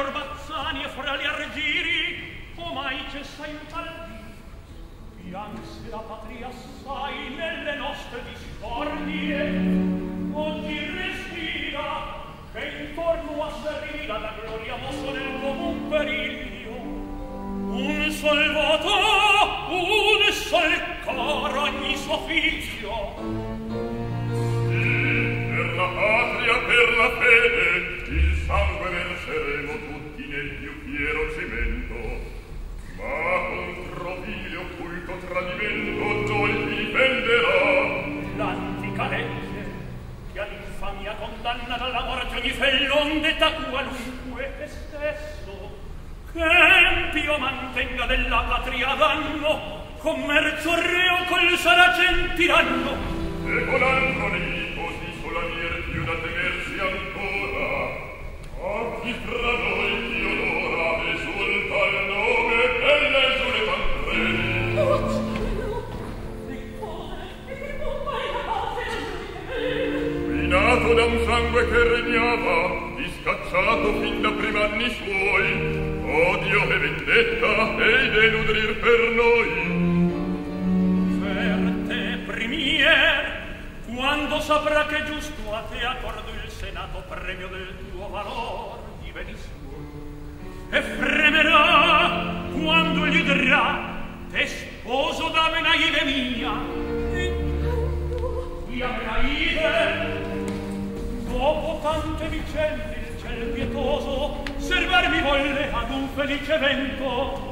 orbazzani e frali argiri, omai che s'aiutardi. Pianse la patria assai nelle nostre discordie, oggi respira che intorno a servira la gloria mosso nel comune periglio. Un sol voto, un sol coro, ogni suo figlio. Per la patria, per la fede, il sangue verseremo tutti nel più fiero cemento, ma contro vile occulto tradimento noi difenderà. L'antica legge, che all'infamia condanna dalla morte ogni fellon d'età qualunque e stesso, che empio mantenga della patria danno, commercio reo col saracen tiranno, e volando nei più da temersi ancora, oggi tra noi chi onora esulta il nome e l'esulta il premio. Uccilo, riccone, e pompa e la pace. Minato da un sangue che regnava, discacciato fin da prima anni suoi, odio e vendetta e deludrir per noi. Verte primier, quando saprà che giusto a te accordo il Senato premio del tuo valor di benissimo, e fremerà quando gli dirà te sposo da Menaide mia, qui a Menaide dopo tante vicende il ciel pietoso servarmi volle ad un felice evento.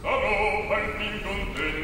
Sarò partin contento.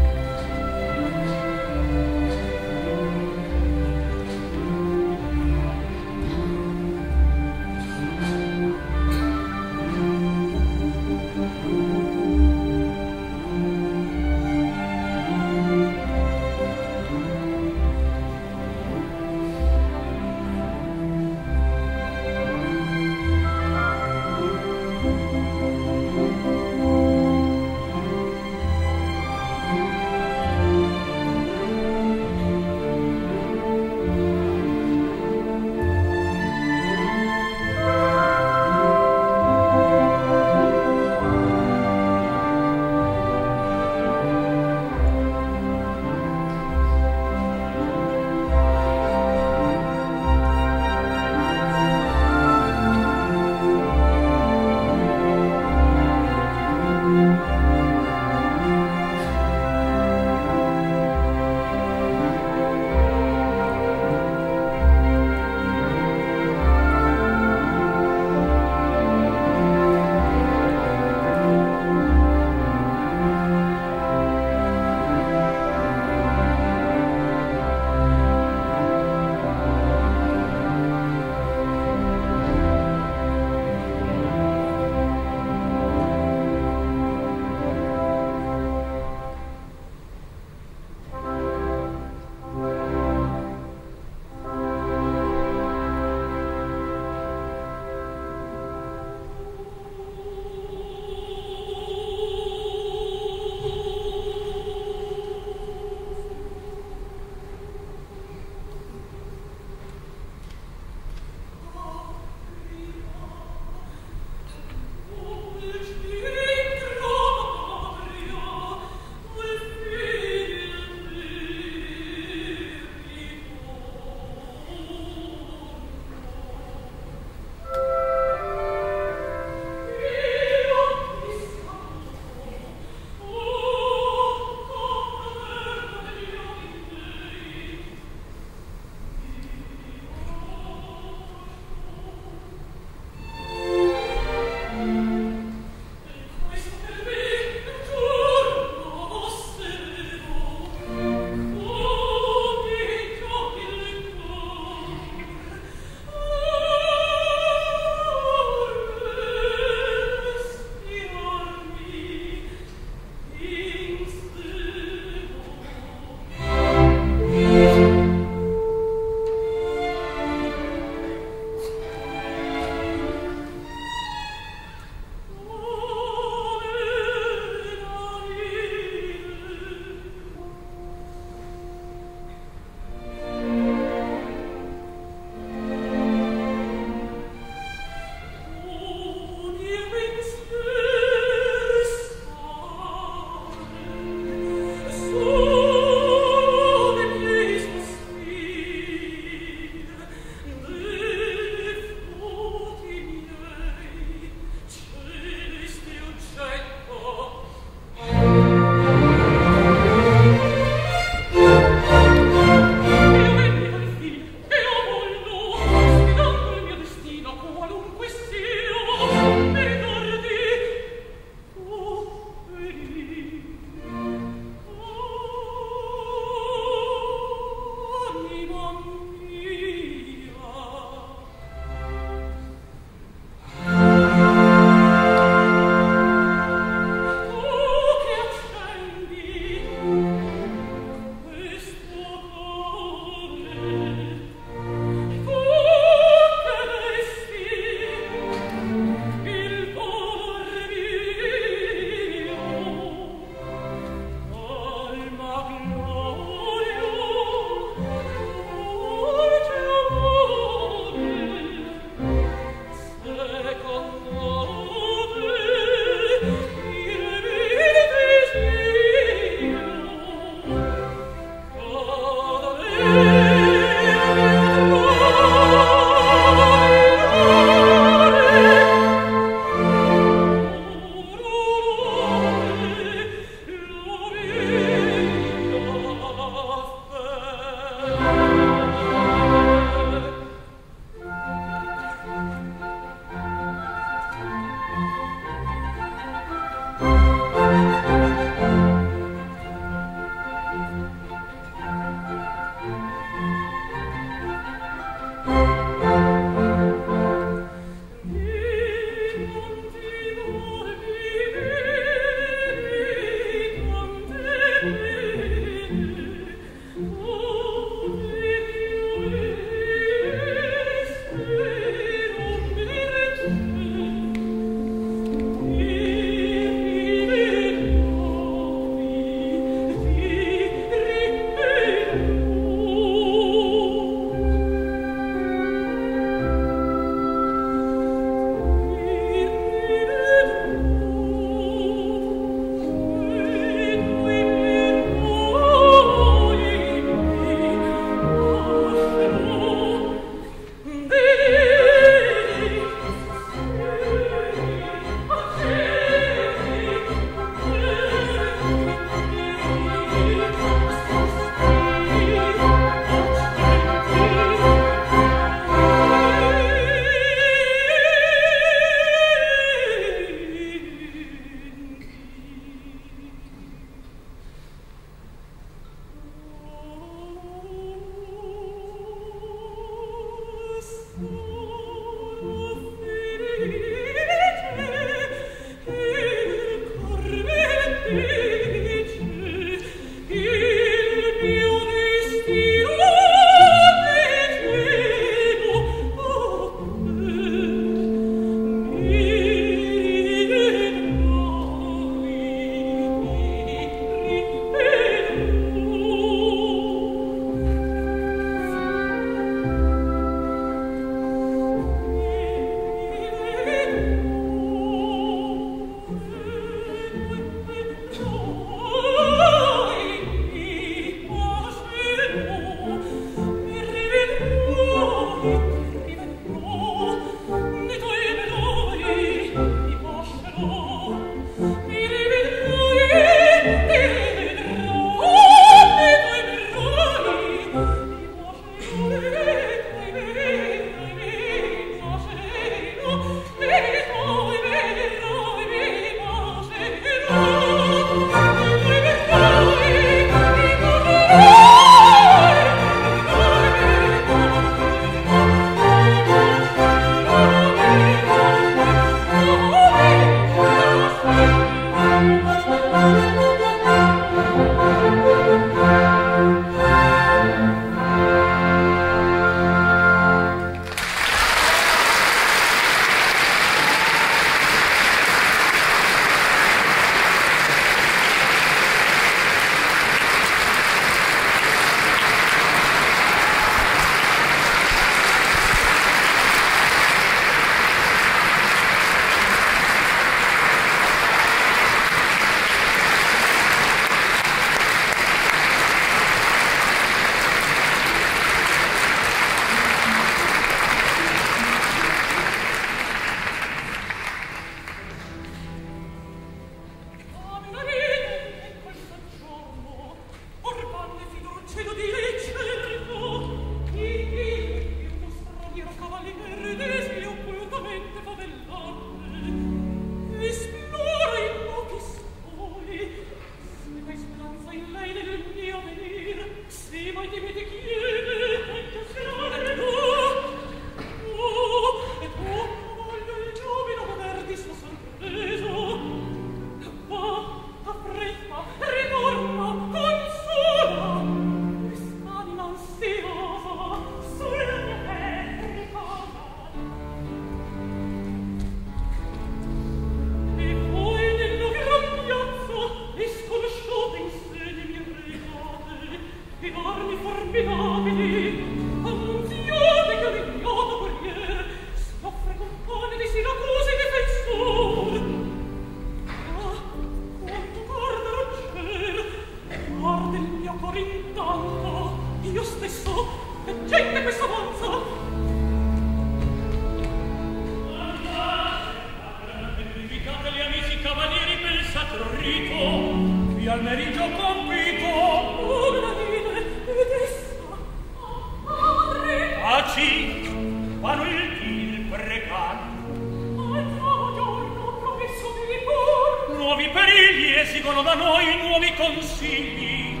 Egli esigono da noi nuovi consigli,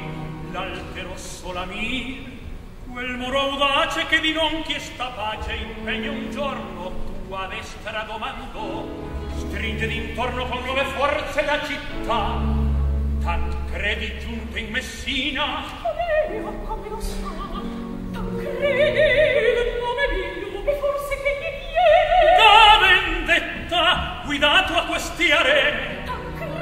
l'altero solamir, quel muro audace che di non chiesta pace impegna un giorno tua destra domandò, stringe d'intorno con nuove forze la città, tant credi giunta in Messina, com'era, come lo sa, tant credi del nome mio, e forse che gli viene da vendetta guidato a questi areni.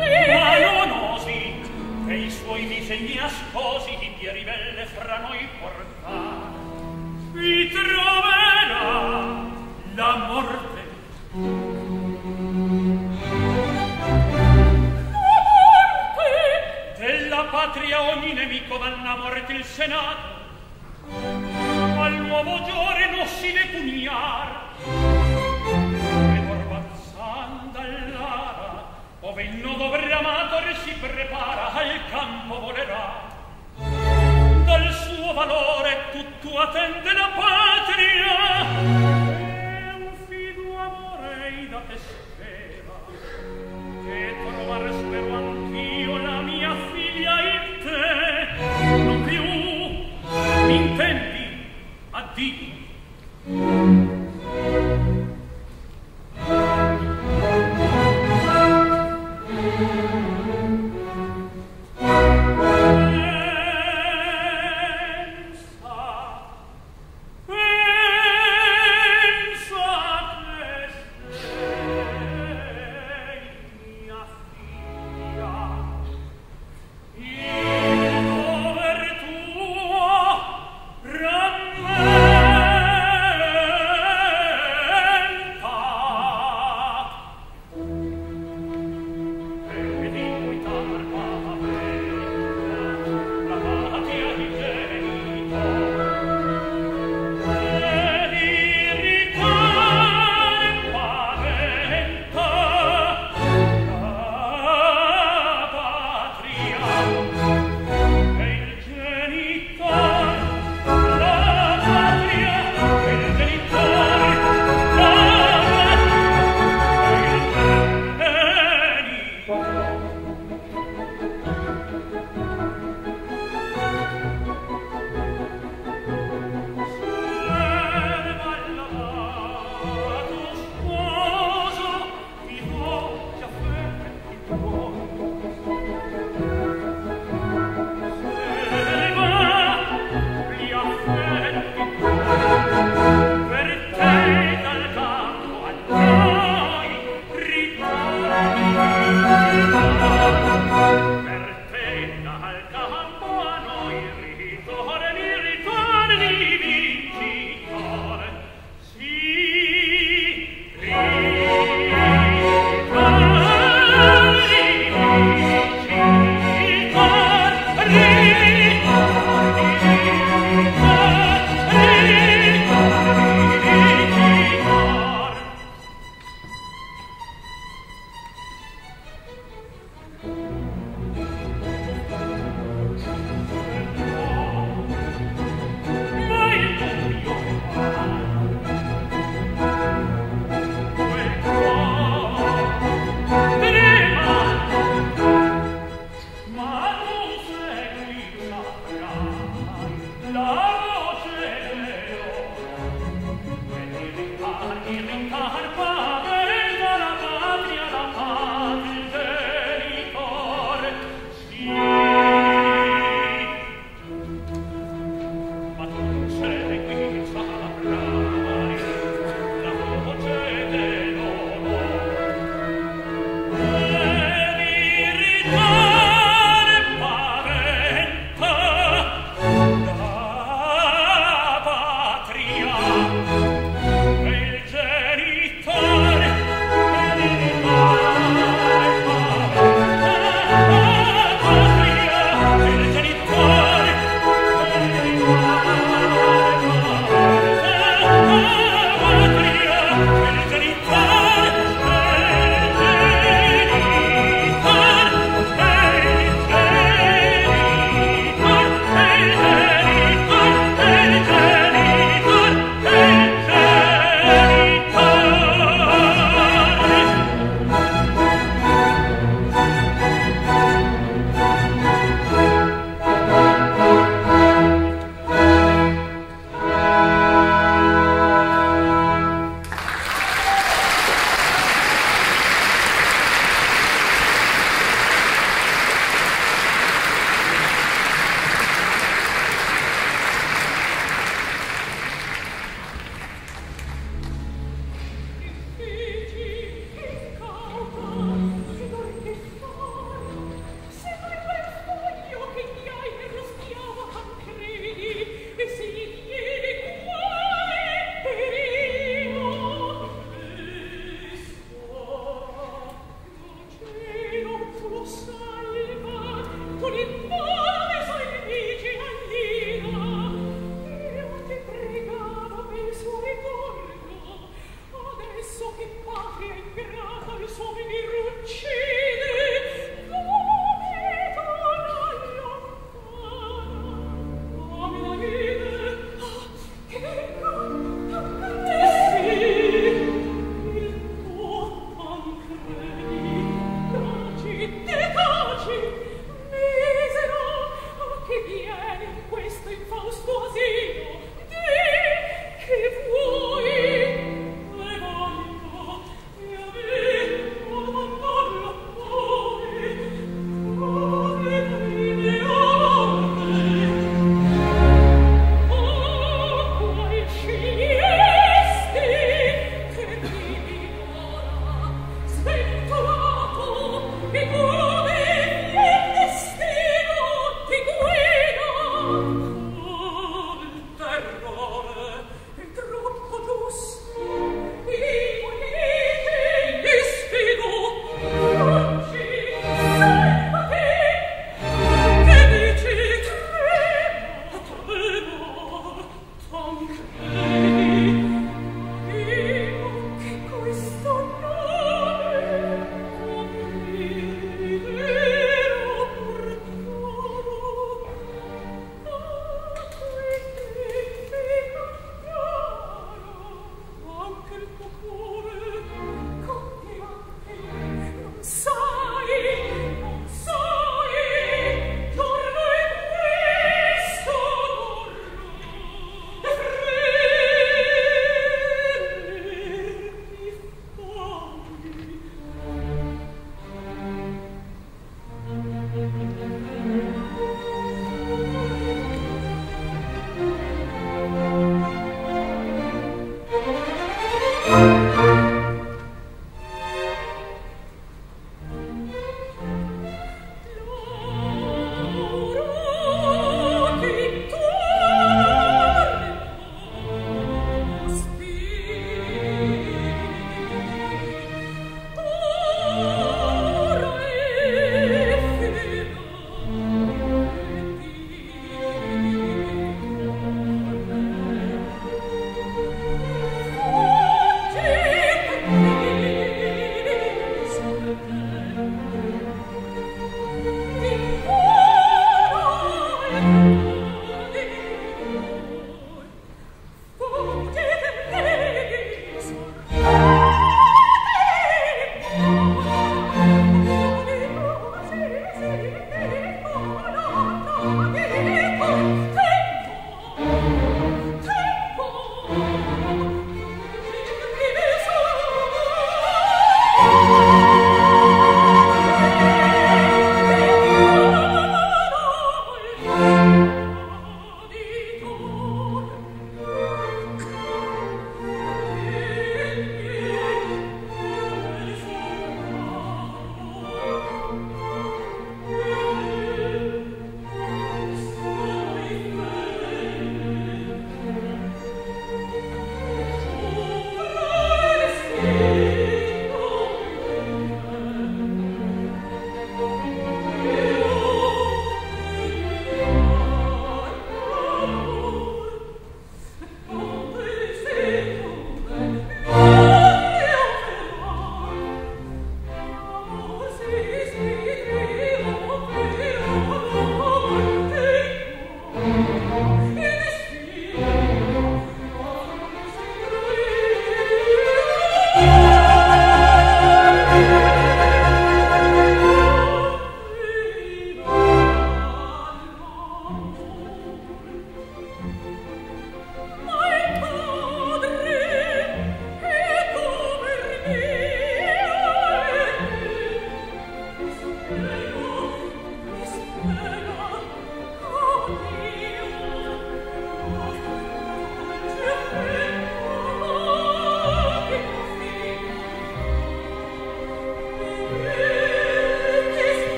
Ma non osi che i suoi disegni ascosi di via ribelle fra noi portà. Vi troverà la morte. La morte! Della patria ogni nemico danna morte il Senato. Al nuovo giorno si ne pugnar. Ove il nodo bramator si prepara al campo volerà, dal suo valore tutto attende la patria, e un fido amore da te spera, che trovar spero anch'io la mia figlia in te, non più mi intendi, addio. Pensa,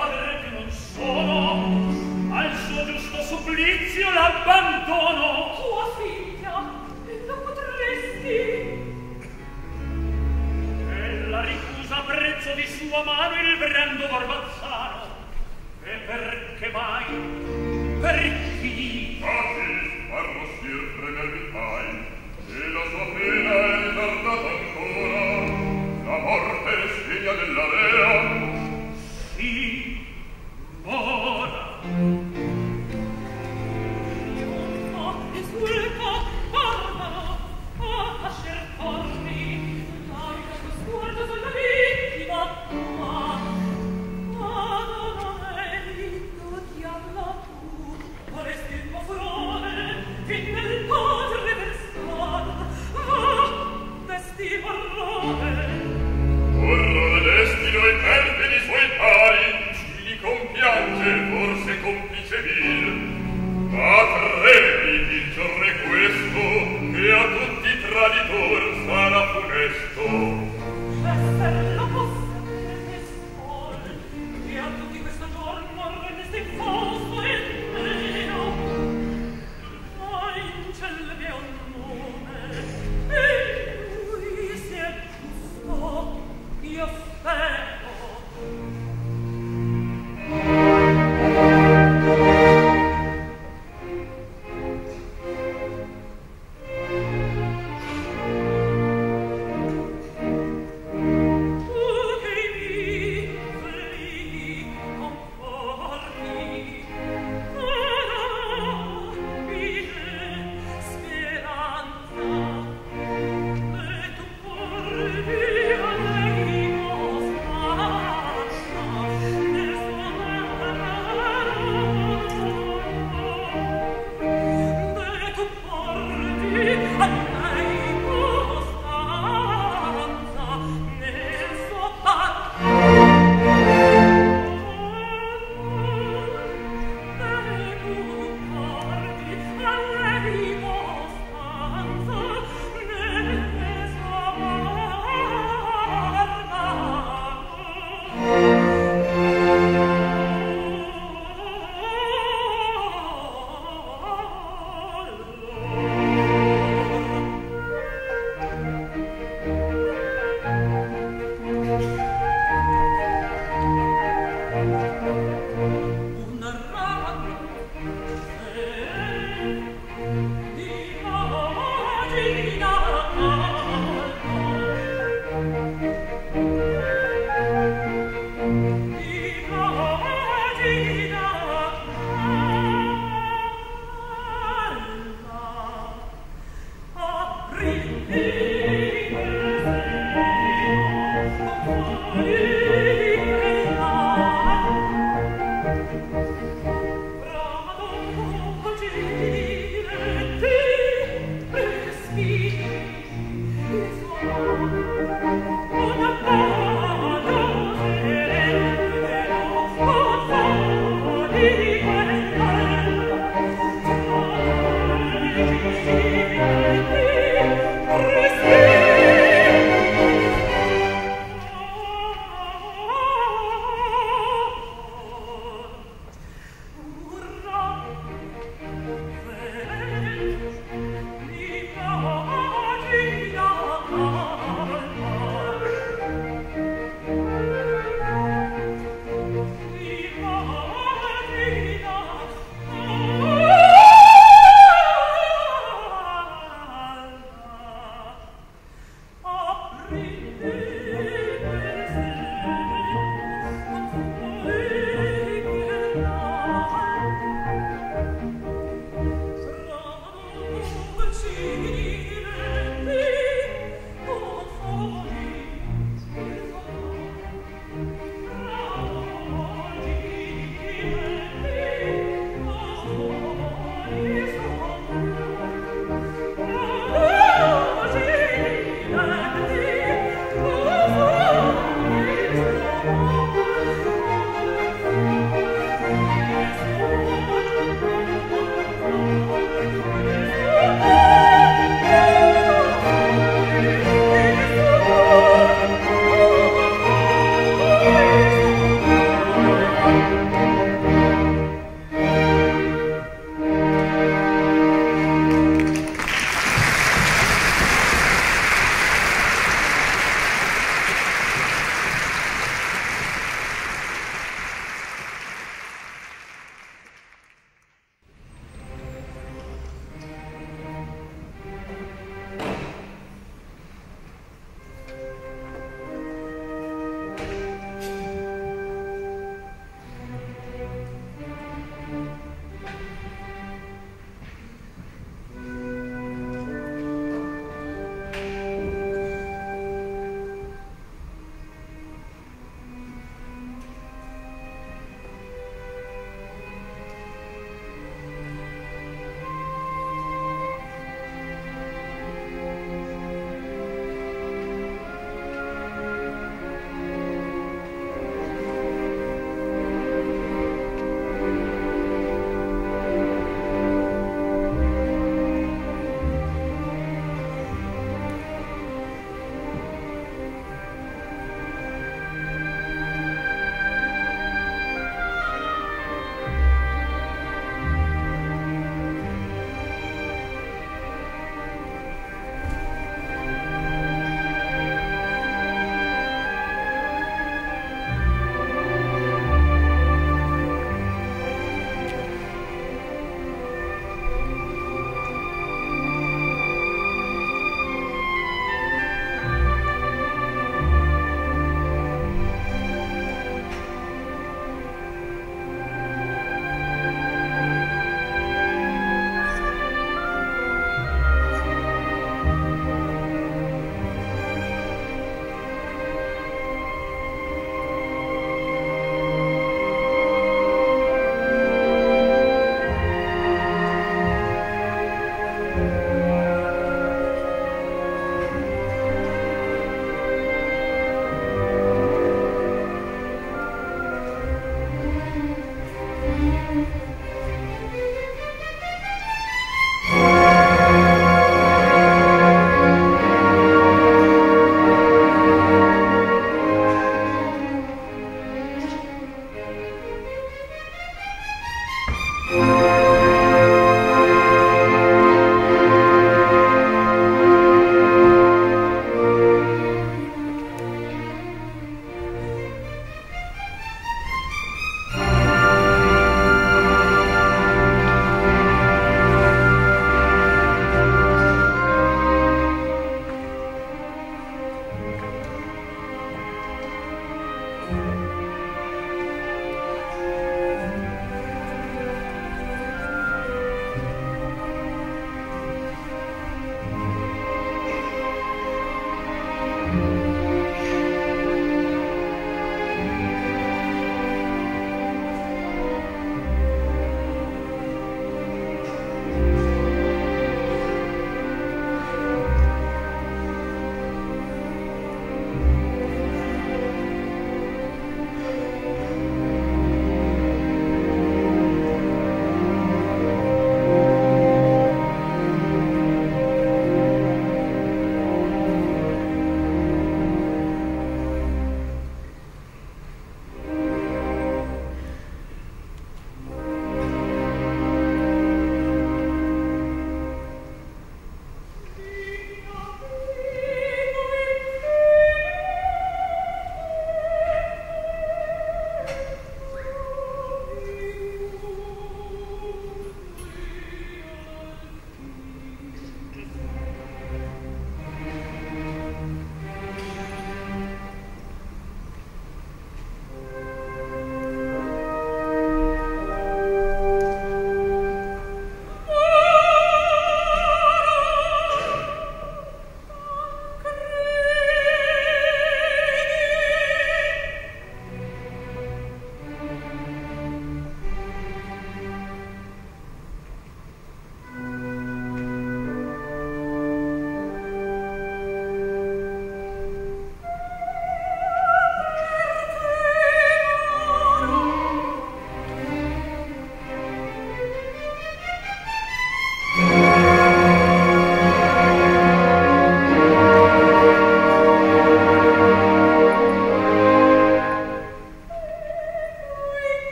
padre che non sono, al suo giusto supplizio l'abbandono. Tua figlia, non potresti. Ella ricusa a prezzo di sua mano il brando Borbazzano. E perché mai? Per chi? Fatti, arrossir tremermitai, e la sua pena è tardata ancora. La morte è figlia della vera. Sì, ora. Giunta, esulta, barbaro, a lasciar corni, l'aria costuarda sulla vittima tua. Adonai, tu diavolo tu, vorresti il tuo furore, fin nel padre versar, vesti orrore. Orrore destino e perdi di suoi pari, ci compiange, forse complice vil, ma tremiti il giorno questo, che a tutti traditor sarà funesto. Esser la posta del sol, che a tutti questo giorno rendeste infausto e nero, ma in cielo vi è un nome, e lui si è giusto. Io spero.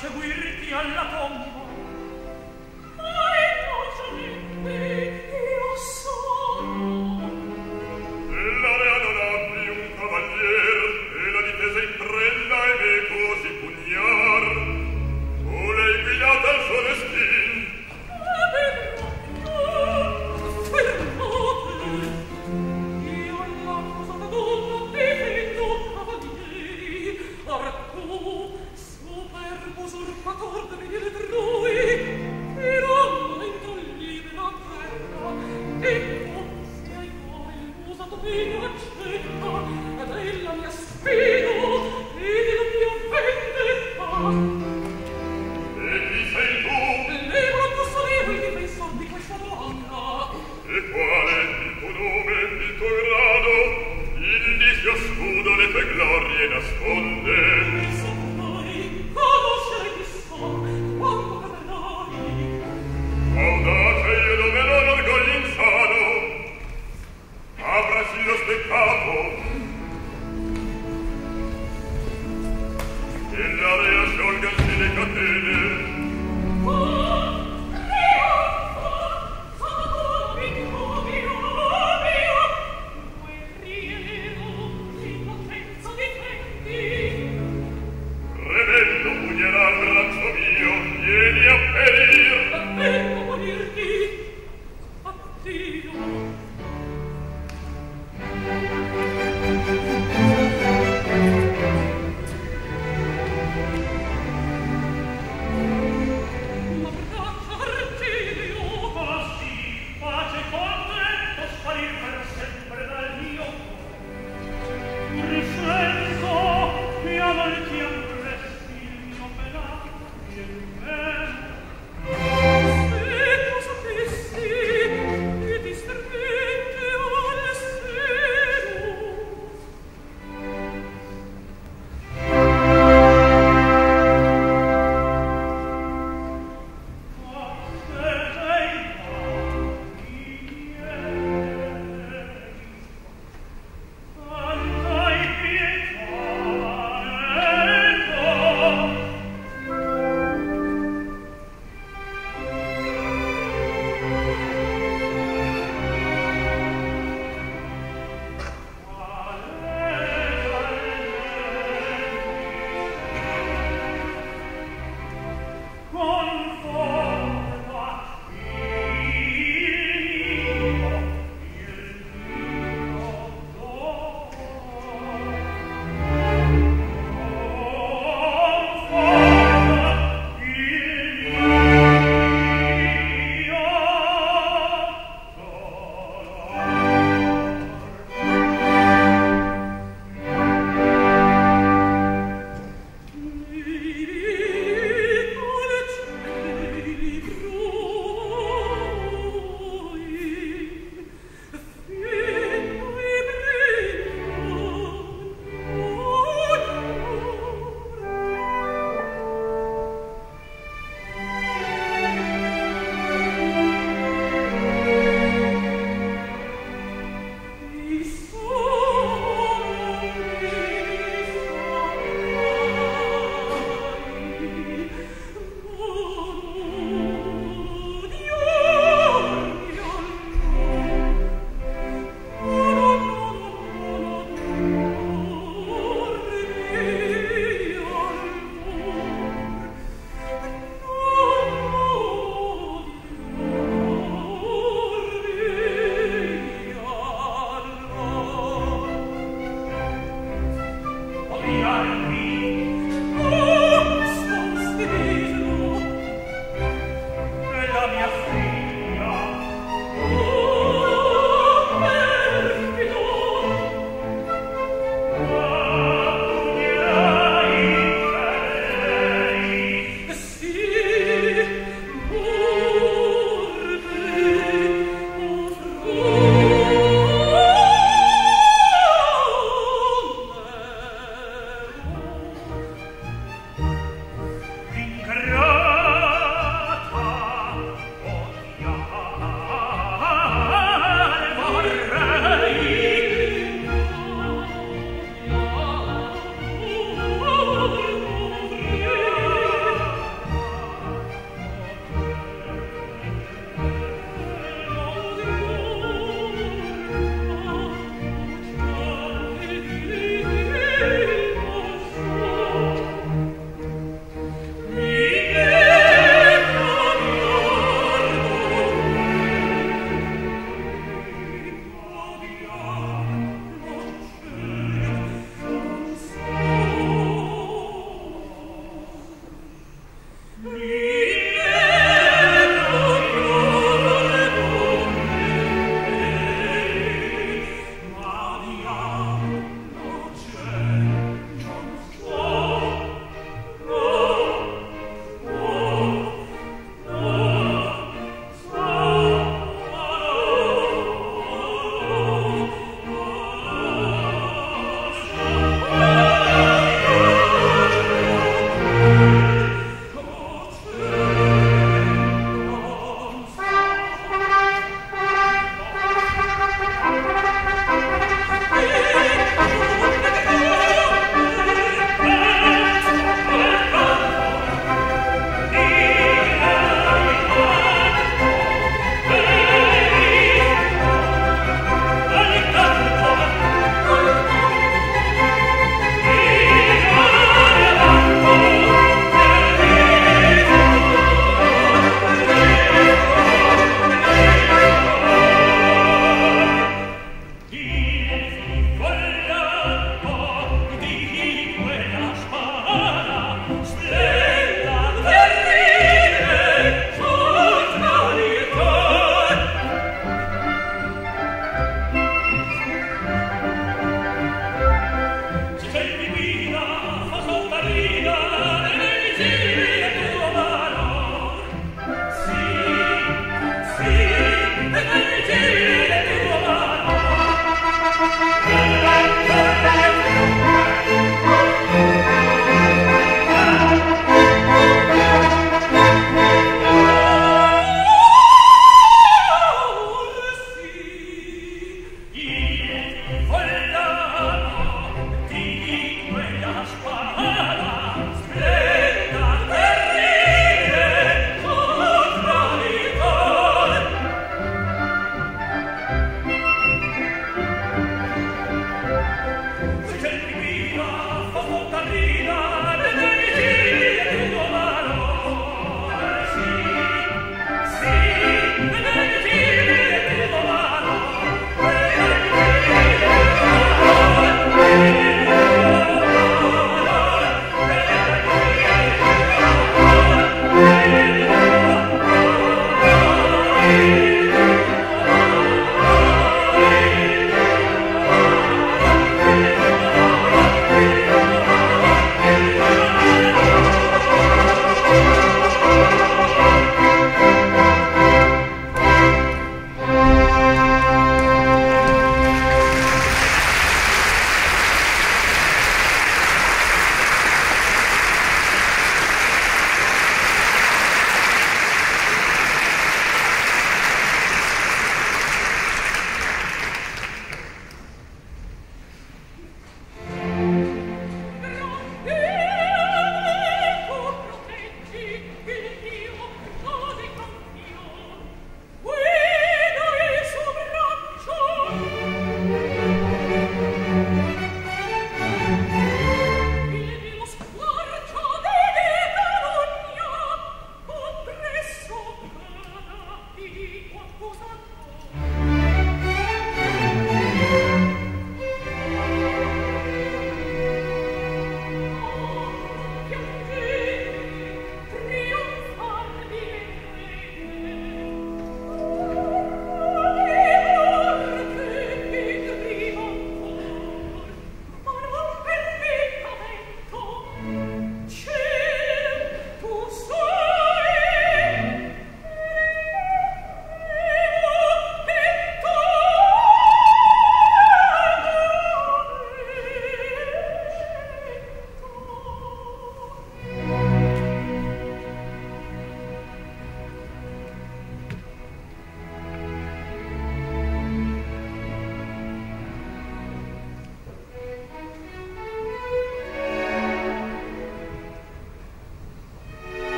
seguirti alla tomba.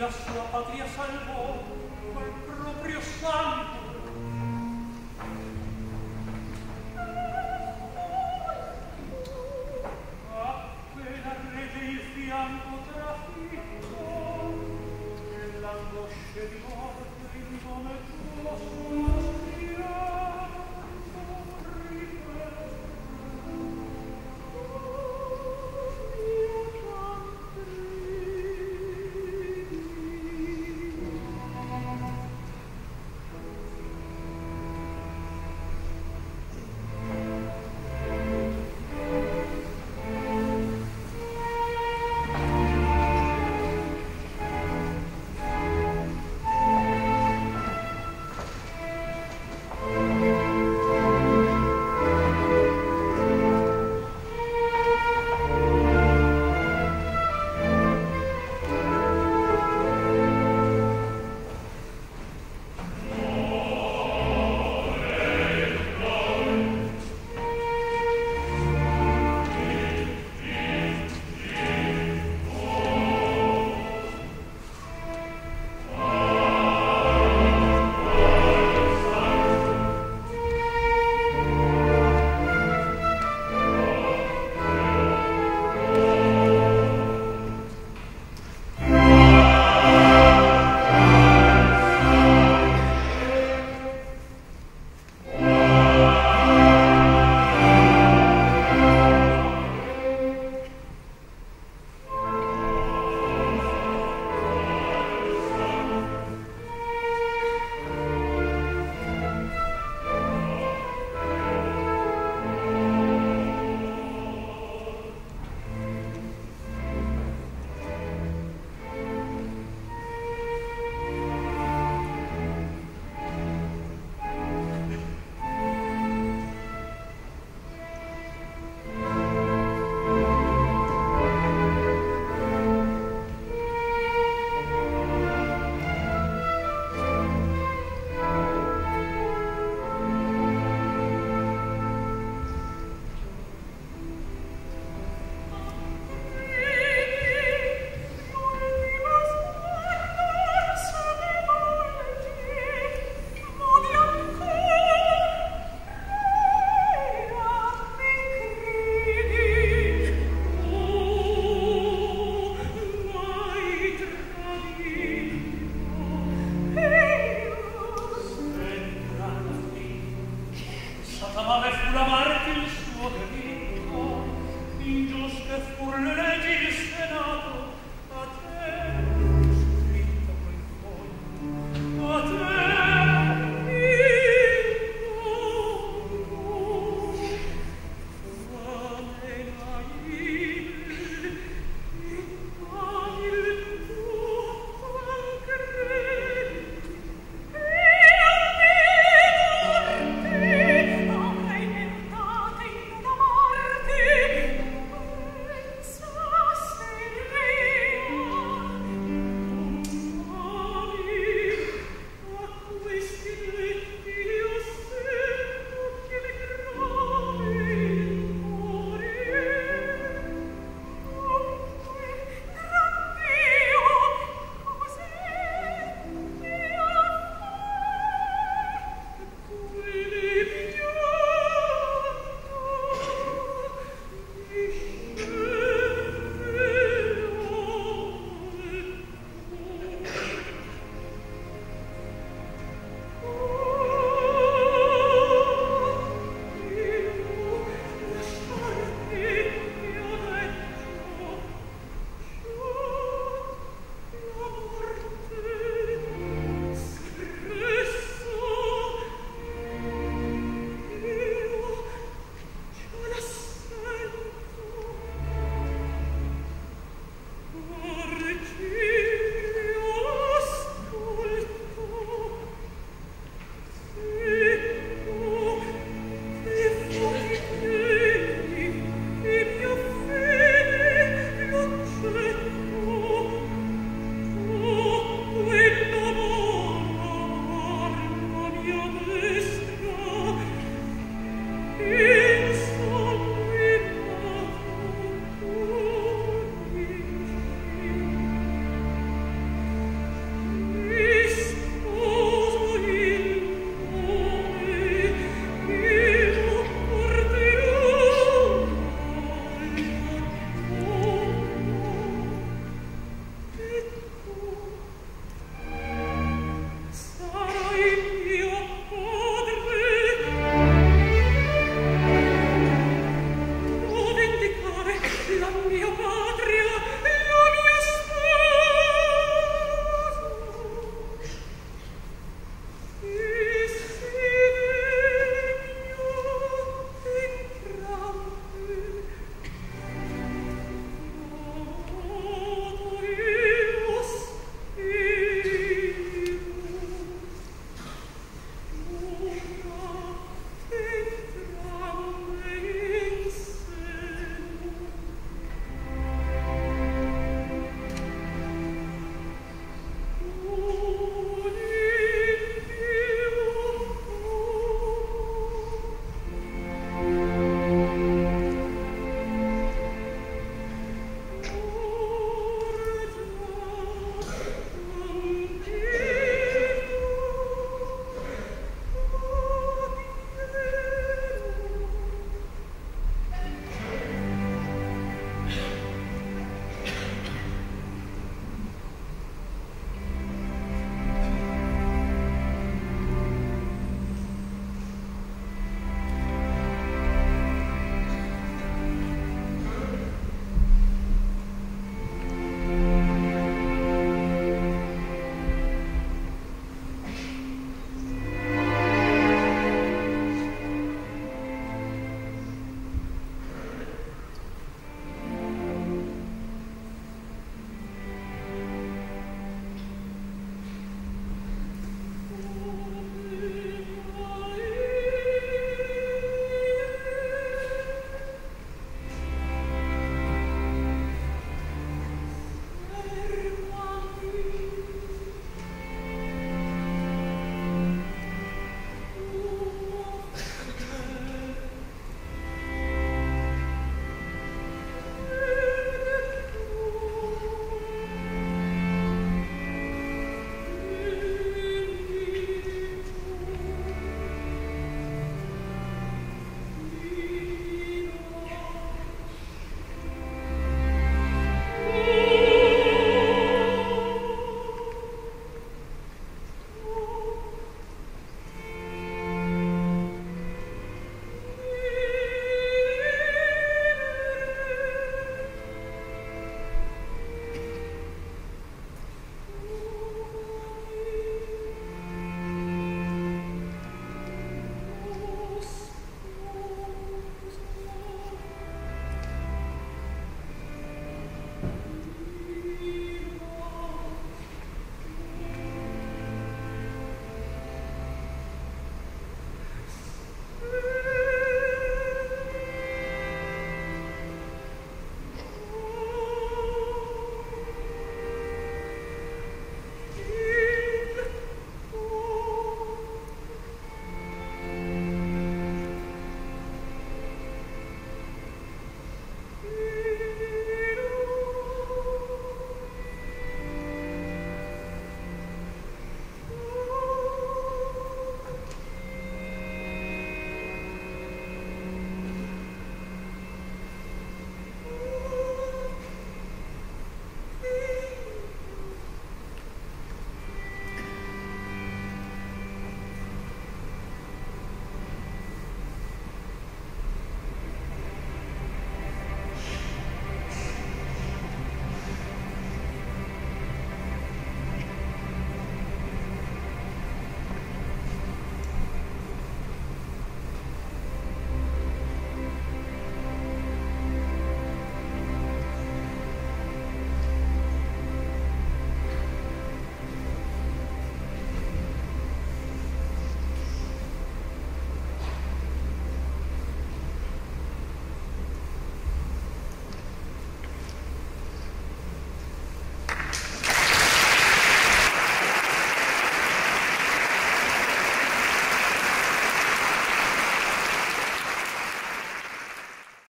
Lascia patria salvo